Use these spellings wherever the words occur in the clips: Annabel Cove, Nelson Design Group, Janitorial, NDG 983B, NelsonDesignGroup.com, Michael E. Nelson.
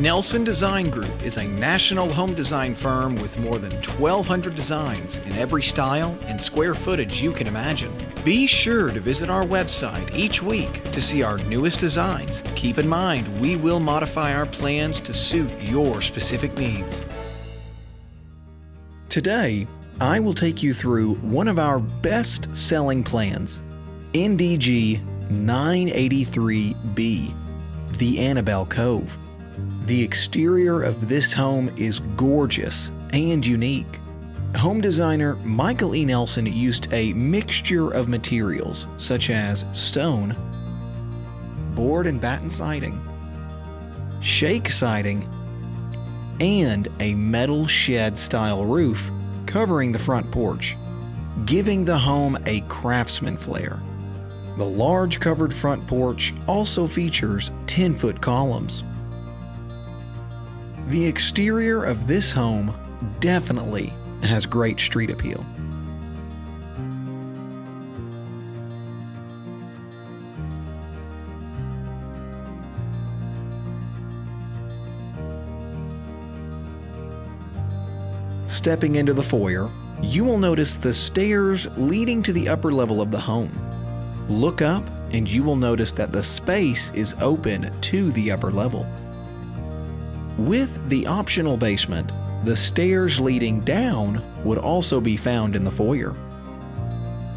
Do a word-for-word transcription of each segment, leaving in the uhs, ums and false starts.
Nelson Design Group is a national home design firm with more than twelve hundred designs in every style and square footage you can imagine. Be sure to visit our website each week to see our newest designs. Keep in mind, we will modify our plans to suit your specific needs. Today, I will take you through one of our best-selling plans, N D G nine eighty-three B, the Annabel Cove. The exterior of this home is gorgeous and unique. Home designer Michael E. Nelson used a mixture of materials such as stone, board and batten siding, shake siding, and a metal shed style roof covering the front porch, giving the home a craftsman flair. The large covered front porch also features ten-foot columns. The exterior of this home definitely has great street appeal. Stepping into the foyer, you will notice the stairs leading to the upper level of the home. Look up and you will notice that the space is open to the upper level. With the optional basement, the stairs leading down would also be found in the foyer.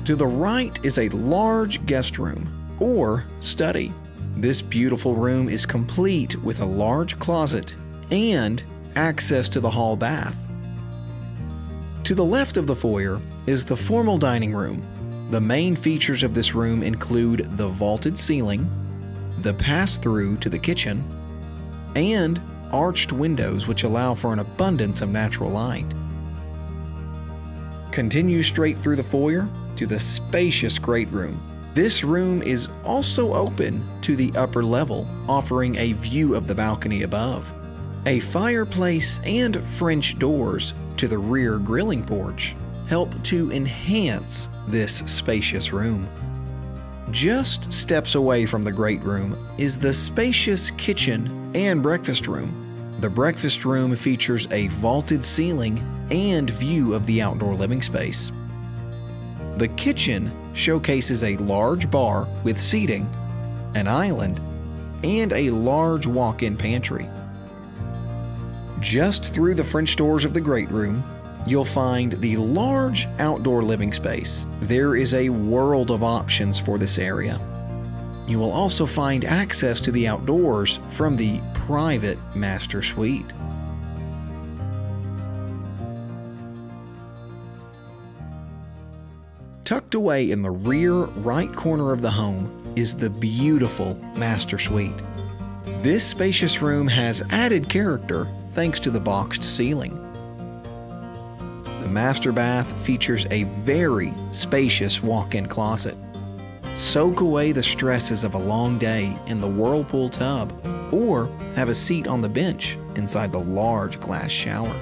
To the right is a large guest room or study. This beautiful room is complete with a large closet and access to the hall bath. To the left of the foyer is the formal dining room. The main features of this room include the vaulted ceiling, the pass-through to the kitchen, and arched windows which allow for an abundance of natural light. Continue straight through the foyer to the spacious great room. This room is also open to the upper level, offering a view of the balcony above. A fireplace and French doors to the rear grilling porch help to enhance this spacious room. Just steps away from the great room is the spacious kitchen and breakfast room. The breakfast room features a vaulted ceiling and view of the outdoor living space. The kitchen showcases a large bar with seating, an island, and a large walk-in pantry. Just through the French doors of the great room, you'll find the large outdoor living space. There is a world of options for this area. You will also find access to the outdoors from the private master suite. Tucked away in the rear right corner of the home is the beautiful master suite. This spacious room has added character thanks to the boxed ceiling. The master bath features a very spacious walk-in closet. Soak away the stresses of a long day in the whirlpool tub, or have a seat on the bench inside the large glass shower.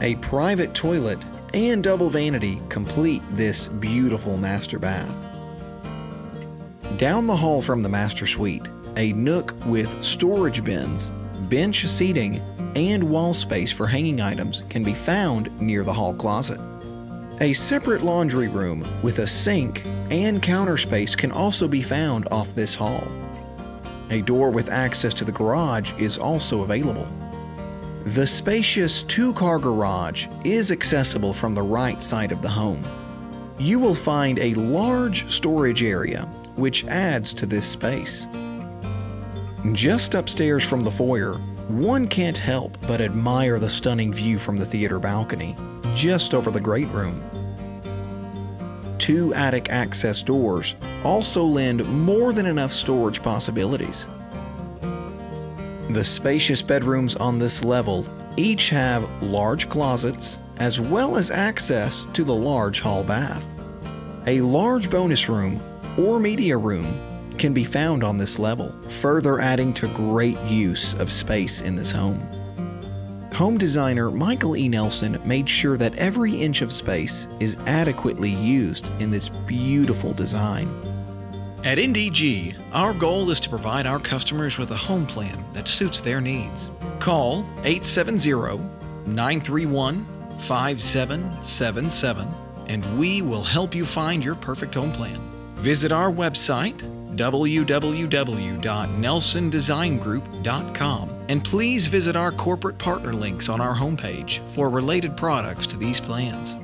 A private toilet and double vanity complete this beautiful master bath. Down the hall from the master suite, a nook with storage bins, bench seating, and wall space for hanging items can be found near the hall closet. A separate laundry room with a sink and counter space can also be found off this hall. A door with access to the garage is also available. The spacious two-car garage is accessible from the right side of the home. You will find a large storage area, which adds to this space. Just upstairs from the foyer, one can't help but admire the stunning view from the theater balcony, just over the great room. Two attic access doors also lend more than enough storage possibilities. The spacious bedrooms on this level each have large closets as well as access to the large hall bath. A large bonus room or media room can be found on this level, further adding to great use of space in this home. Home designer Michael E. Nelson made sure that every inch of space is adequately used in this beautiful design. At N D G, our goal is to provide our customers with a home plan that suits their needs. Call eight seven zero, nine three one, five seven seven seven and we will help you find your perfect home plan. Visit our website, w w w dot Nelson Design Group dot com, and please visit our corporate partner links on our homepage for related products to these plans.